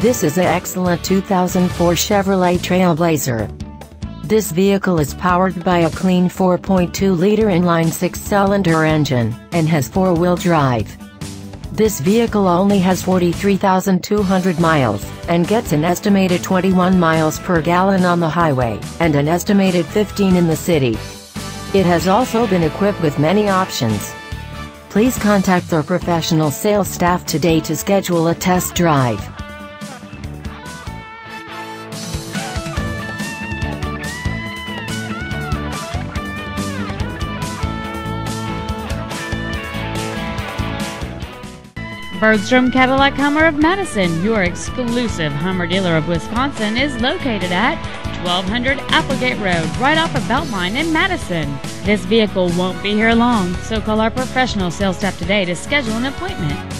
This is an excellent 2004 Chevrolet Trailblazer. This vehicle is powered by a clean 4.2-liter inline six-cylinder engine, and has four-wheel drive. This vehicle only has 43,200 miles, and gets an estimated 21 miles per gallon on the highway, and an estimated 15 in the city. It has also been equipped with many options. Please contact their professional sales staff today to schedule a test drive. Bergstrom Cadillac Hummer of Madison, your exclusive Hummer dealer of Wisconsin, is located at 1200 Applegate Road, right off of Beltline in Madison. This vehicle won't be here long, so call our professional sales staff today to schedule an appointment.